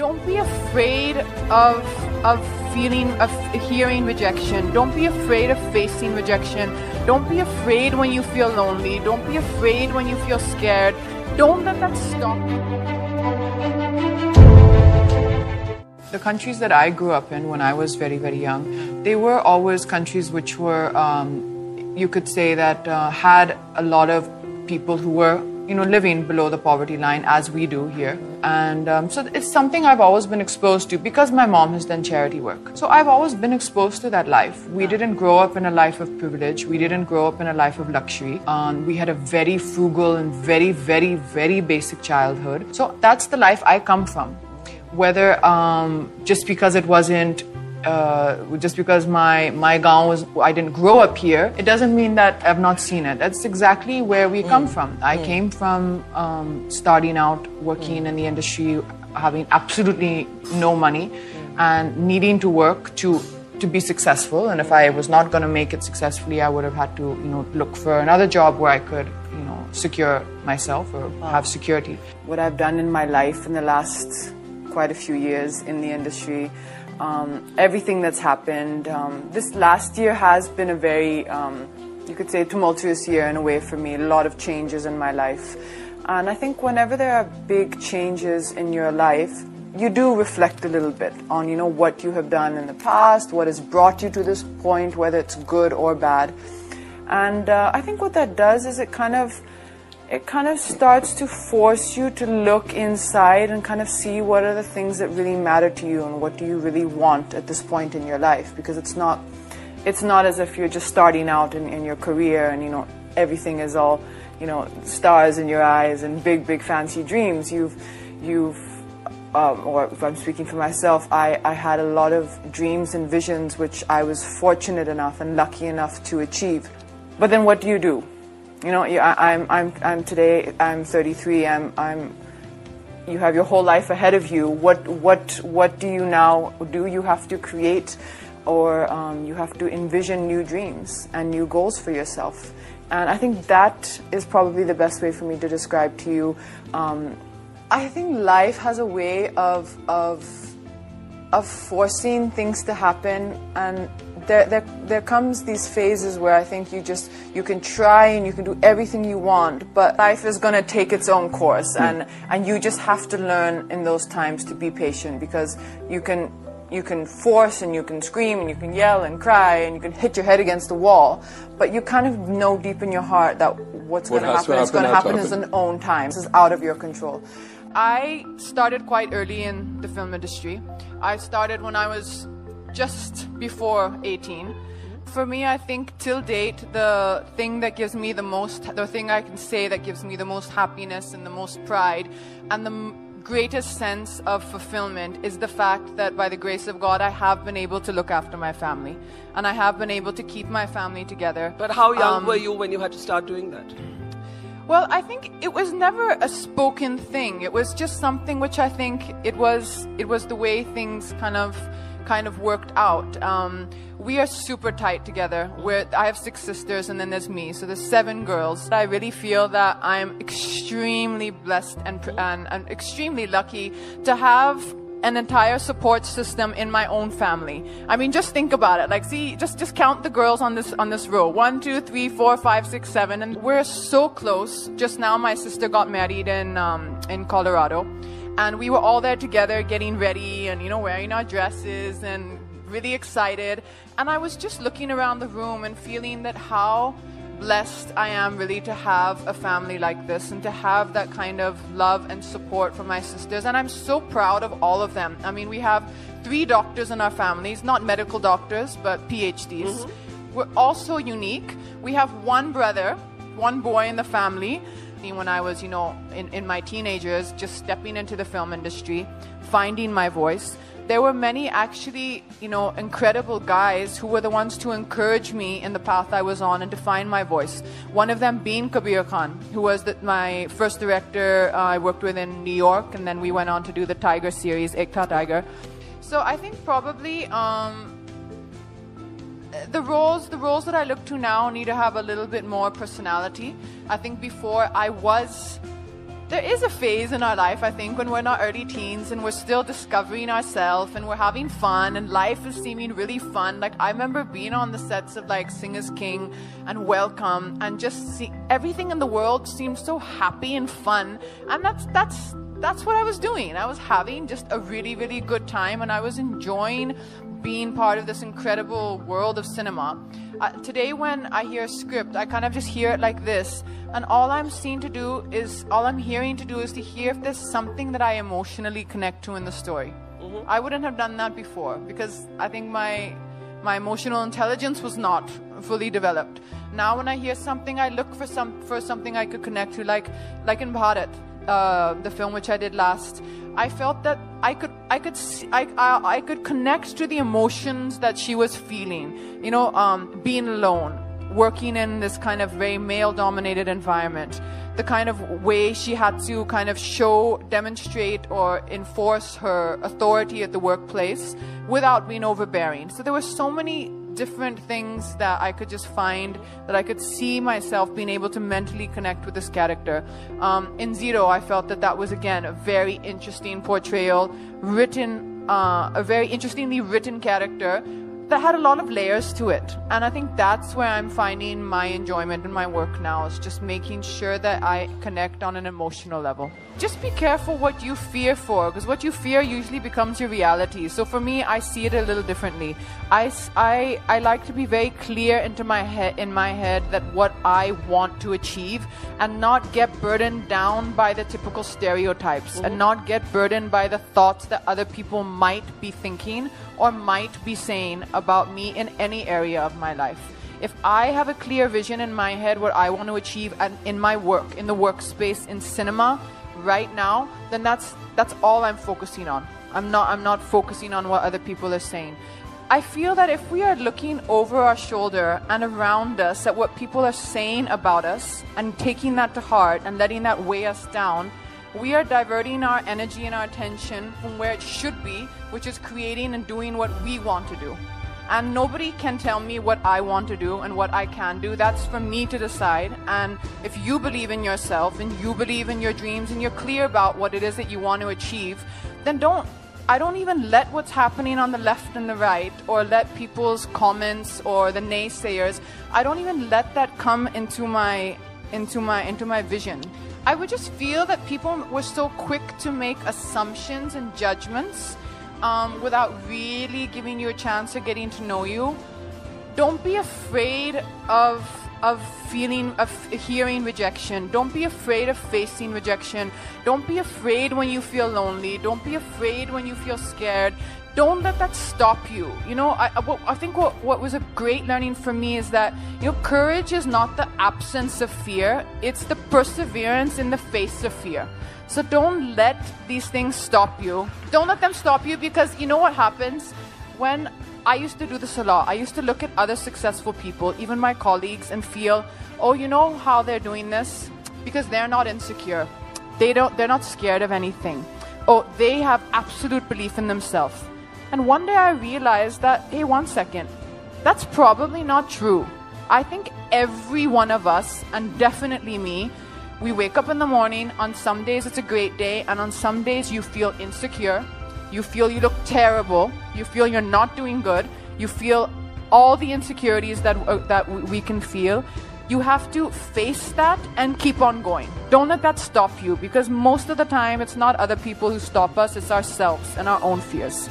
Don't be afraid of hearing rejection. Don't be afraid of facing rejection. Don't be afraid when you feel lonely. Don't be afraid when you feel scared. Don't let that stop you. The countries that I grew up in when I was very, very young, they were always countries which were, you could say that had a lot of people who were living below the poverty line as we do here. And so it's something I've always been exposed to because my mom has done charity work. So I've always been exposed to that life. We didn't grow up in a life of privilege. We didn't grow up in a life of luxury. We had a very frugal and very, very, very basic childhood. So that's the life I come from. Whether just because it wasn't just because my gaon was, I didn't grow up here, it doesn't mean that I've not seen it. That's exactly where we come from. I came from starting out, working in the industry, having absolutely no money and needing to work to be successful. And if I was not going to make it successfully, I would have had to, look for another job where I could, secure myself or have security. What I've done in my life in the last quite a few years in the industry, everything that's happened, this last year has been a very, you could say, tumultuous year in a way for me. A lot of changes in my life. And I think whenever there are big changes in your life, you do reflect a little bit on, what you have done in the past, what has brought you to this point, whether it's good or bad. And I think what that does is it kind of starts to force you to look inside and kind of see what are the things that really matter to you and what do you really want at this point in your life, because it's not as if you're just starting out in your career and everything is all stars in your eyes and big fancy dreams. Or if I'm speaking for myself, I had a lot of dreams and visions which I was fortunate enough and lucky enough to achieve. But then what do you do? Today I'm 33. You have your whole life ahead of you. What do you now do? You have to create, or you have to envision new dreams and new goals for yourself. And I think that is probably the best way for me to describe to you. I think life has a way of forcing things to happen, and there comes these phases where I think you can try and you can do everything you want, but life is going to take its own course, and you just have to learn in those times to be patient, because you can force and you can scream and you can yell and cry and you can hit your head against the wall, but you kind of know deep in your heart that what's going to happen is going to happen in its own time. This is out of your control. I started quite early in the film industry. I started when I was just before 18. For me, I think till date, the thing that gives me the most, the thing I can say that gives me the most happiness and the most pride and the greatest sense of fulfillment is the fact that by the grace of God, I have been able to look after my family and I have been able to keep my family together. But how young were you when you had to start doing that? Well, I think it was never a spoken thing. It was just something which I think it was the way things kind of worked out. We are super tight together. I have 6 sisters and then there's me, so there's 7 girls. I really feel that I'm extremely blessed and extremely lucky to have an entire support system in my own family. I mean, just think about it. Like, see, just count the girls on this row. 1, 2, 3, 4, 5, 6, 7, and we're so close. Just now, my sister got married in Colorado, and we were all there together, getting ready and wearing our dresses and really excited. And I was just looking around the room and feeling that how blessed I am really to have a family like this and to have that kind of love and support from my sisters, and I'm so proud of all of them. I mean, we have 3 doctors in our families, not medical doctors but PhDs. We're also unique. We have one brother, one boy in the family. When I was in my teenagers, just stepping into the film industry, finding my voice, there were many actually, incredible guys who were the ones to encourage me in the path I was on and to find my voice. One of them being Kabir Khan, who was my first director I worked with in New York, and then we went on to do the Tiger series, Ekta Tiger. So I think probably the roles that I look to now need to have a little bit more personality. I think before I was There is a phase in our life, I think, when we're in our early teens and we're still discovering ourselves and we're having fun and life is seeming really fun. Like, I remember being on the sets of like Singers King and Welcome, and just see everything in the world seemed so happy and fun. And that's what I was doing. I was having just a really, really good time, and I was enjoying being part of this incredible world of cinema. Today when I hear a script, I kind of just hear it like this, and all I'm hearing to do is to hear if there's something that I emotionally connect to in the story. Mm-hmm. I wouldn't have done that before, because I think my emotional intelligence was not fully developed. Now when I hear something, I look for something I could connect to, like in Bharat, the film which I did last. I felt that I could connect to the emotions that she was feeling, you know, being alone, working in this kind of very male-dominated environment, the kind of way she had to kind of demonstrate or enforce her authority at the workplace without being overbearing. So there were so many different things that I could just find, that I could see myself being able to mentally connect with this character. In Zero, I felt that was again a very interesting portrayal, a very interestingly written character that had a lot of layers to it. And I think that's where I'm finding my enjoyment in my work now, is just making sure that I connect on an emotional level. Just be careful what you fear for, because what you fear usually becomes your reality. So for me, I see it a little differently. I like to be very clear in my head that what I want to achieve, and not get burdened down by the typical stereotypes, mm-hmm. and not get burdened by the thoughts that other people might be thinking or might be saying about me in any area of my life. If I have a clear vision in my head what I want to achieve in my work, in the workspace, in cinema right now, then that's all I'm focusing on. I'm not focusing on what other people are saying. I feel that if we are looking over our shoulder and around us at what people are saying about us and taking that to heart and letting that weigh us down, we are diverting our energy and our attention from where it should be, which is creating and doing what we want to do. And nobody can tell me what I want to do and what I can do. That's for me to decide. And if you believe in yourself and you believe in your dreams and you're clear about what it is that you want to achieve, then I don't even let what's happening on the left and the right, or let people's comments or the naysayers, I don't even let that come into my vision. I would just feel that people were so quick to make assumptions and judgments without really giving you a chance of getting to know you. Don't be afraid of hearing rejection. Don't be afraid of facing rejection. Don't be afraid when you feel lonely. Don't be afraid when you feel scared. Don't let that stop you. You know, I think what was a great learning for me is that, you know, courage is not the absence of fear, it's the perseverance in the face of fear. So don't let these things stop you. Don't let them stop you, because you know what happens? When I used to do this a lot, I used to look at other successful people, even my colleagues, and feel, oh, you know how they're doing this? Because they're not insecure. They're not scared of anything. Oh, they have absolute belief in themselves. And one day I realized that, hey, one second, that's probably not true. I think every one of us, and definitely me, we wake up in the morning, on some days it's a great day, and on some days you feel insecure, you feel you look terrible, you feel you're not doing good, you feel all the insecurities that we can feel. You have to face that and keep on going. Don't let that stop you, because most of the time it's not other people who stop us, it's ourselves and our own fears.